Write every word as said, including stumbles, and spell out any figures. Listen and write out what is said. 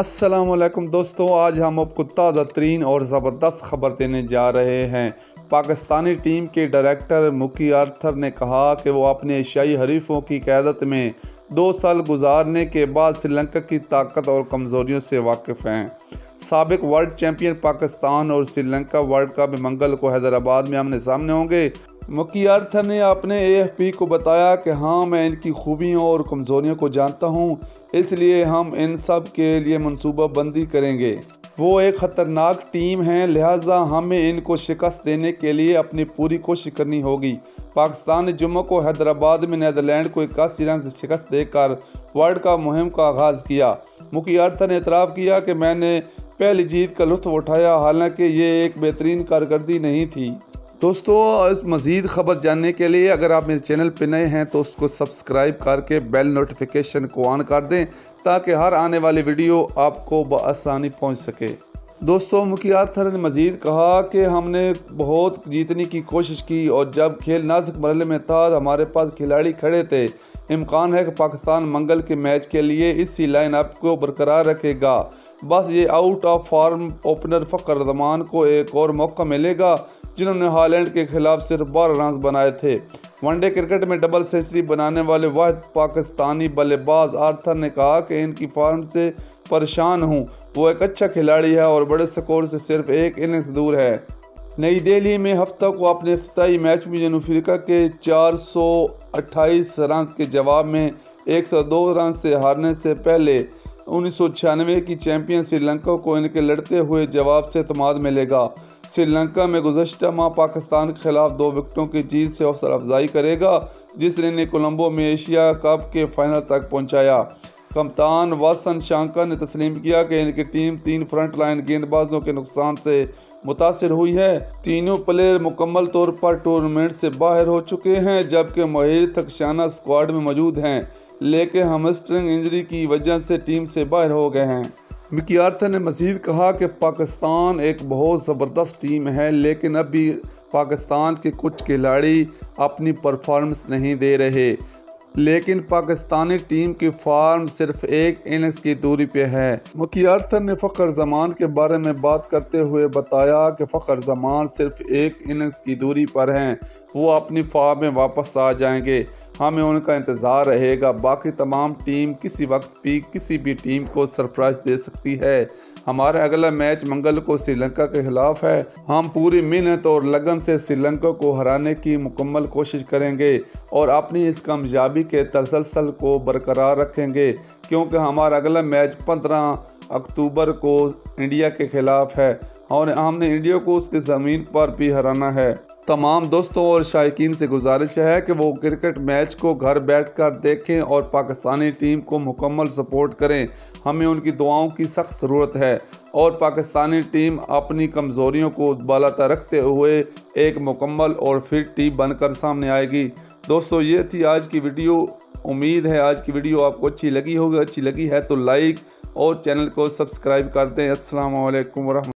अस्सलाम वालेकुम दोस्तों, आज हम आपको ताज़ा तरीन और ज़बरदस्त खबर देने जा रहे हैं। पाकिस्तानी टीम के डायरेक्टर मिकी आर्थर ने कहा कि वो अपने एशियाई हरीफों की क़यादत में दो साल गुजारने के बाद श्रीलंका की ताकत और कमज़ोरियों से वाकिफ़ हैं। साबिक वर्ल्ड चैम्पियन पाकिस्तान और श्रीलंका वर्ल्ड कप मंगल को हैदराबाद में आमने सामने होंगे। मिकी आर्थर ने अपने ए एफ पी को बताया कि हाँ, मैं इनकी खूबियों और कमज़ोरियों को जानता हूँ, इसलिए हम इन सब के लिए मनसूबा बंदी करेंगे। वो एक ख़तरनाक टीम है, लिहाजा हमें इनको शिकस्त देने के लिए अपनी पूरी कोशिश करनी होगी। पाकिस्तान ने जुम्मे को हैदराबाद में नीदरलैंड को इक्यासी रन से शिकस्त देकर वर्ल्ड कप मुहिम का आगाज़ किया। मिकी आर्थर ने इतराफ़ किया कि मैंने पहली जीत का लुत्फ़ उठाया, हालांकि ये एक बेहतरीन कारकर्दी नहीं थी। दोस्तों, इस मज़ीद ख़बर जानने के लिए अगर आप मेरे चैनल पर नए हैं तो उसको सब्सक्राइब करके बेल नोटिफिकेशन को ऑन कर दें ताकि हर आने वाली वीडियो आपको बआसानी पहुंच सके। दोस्तों, मिकी आर्थर ने मज़ीद कहा कि हमने बहुत जीतने की कोशिश की और जब खेल नाजुक मरहले में था हमारे पास खिलाड़ी खड़े थे। इम्कान है कि पाकिस्तान मंगल के मैच के लिए इसी लाइन अप को बरकरार रखेगा, बस ये out of form opener Fakhar Zaman को एक और मौका मिलेगा जिन्होंने हॉलैंड के खिलाफ सिर्फ बारह रन बनाए थे। वनडे क्रिकेट में डबल सेंचुरी बनाने वाले वाहिद पाकिस्तानी बल्लेबाज आर्थर ने कहा कि इनकी फॉर्म से परेशान हूँ, वो एक अच्छा खिलाड़ी है और बड़े स्कोर से सिर्फ एक इनिंग्स दूर है। नई दिल्ली में हफ्ता को अपने इफ्ताई मैच में जनूब अफ्रीका के चार सौ अट्ठाईस रन के जवाब में एक सौ दो रन से हारने से पहले उन्नीस सौ छियानवे की चैंपियन श्रीलंका को इनके लड़ते हुए जवाब से एतमाद मिलेगा। श्रीलंका में गुज़श्ता माह पाकिस्तान के खिलाफ दो विकेटों की जीत से हौसला अफजाई करेगा जिसने इन्हें कोलंबो में एशिया कप के फाइनल तक पहुँचाया। कप्तान वासन शंकर ने तस्लीम किया कि इनकी टीम तीन फ्रंट लाइन गेंदबाजों के नुकसान से मुतासर हुई है। तीनों प्लेयर मुकम्मल तौर पर टूर्नामेंट से बाहर हो चुके हैं जबकि महेश थक्शाना स्क्वाड में मौजूद हैं, लेकिन हैमस्ट्रिंग इंजरी की वजह से टीम से बाहर हो गए हैं। मिकी आर्थर ने मज़ीद कहा कि पाकिस्तान एक बहुत ज़बरदस्त टीम है, लेकिन अभी पाकिस्तान के कुछ खिलाड़ी अपनी परफॉर्मेंस नहीं दे रहे, लेकिन पाकिस्तानी टीम की फॉर्म सिर्फ एक इनिंग्स की दूरी पे है। मिकी आर्थर ने फ़खर जमान के बारे में बात करते हुए बताया कि फ़खर जमान सिर्फ एक इनिंग्स की दूरी पर हैं, वो अपनी फॉर्म में वापस आ जाएंगे, हमें उनका इंतज़ार रहेगा। बाकी तमाम टीम किसी वक्त भी किसी भी टीम को सरप्राइज दे सकती है। हमारा अगला मैच मंगल को श्रीलंका के खिलाफ है, हम पूरी मेहनत और लगन से श्रीलंका को हराने की मुकम्मल कोशिश करेंगे और अपनी इस कामयाबी के तसलसल को बरकरार रखेंगे क्योंकि हमारा अगला मैच पंद्रह अक्टूबर को इंडिया के खिलाफ है और हमने इंडिया को उसकी ज़मीन पर भी हराना है। तमाम दोस्तों और शायकीन से गुजारिश है कि वो क्रिकेट मैच को घर बैठकर देखें और पाकिस्तानी टीम को मुकम्मल सपोर्ट करें, हमें उनकी दुआओं की सख्त ज़रूरत है और पाकिस्तानी टीम अपनी कमज़ोरियों को बालाता रखते हुए एक मुकम्मल और फिट टीम बनकर सामने आएगी। दोस्तों, ये थी आज की वीडियो। उम्मीद है आज की वीडियो आपको अच्छी लगी होगी। अच्छी लगी है तो लाइक और चैनल को सब्सक्राइब कर दें। अस्सलाम वालेकुम।